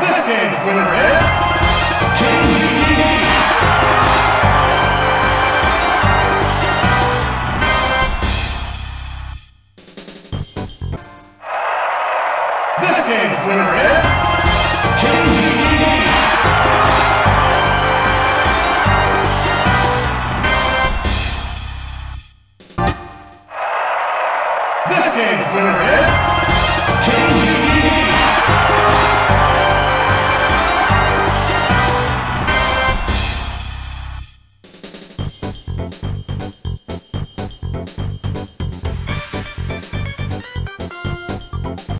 This game's winner is King Dedede. This game's winner is King Dedede.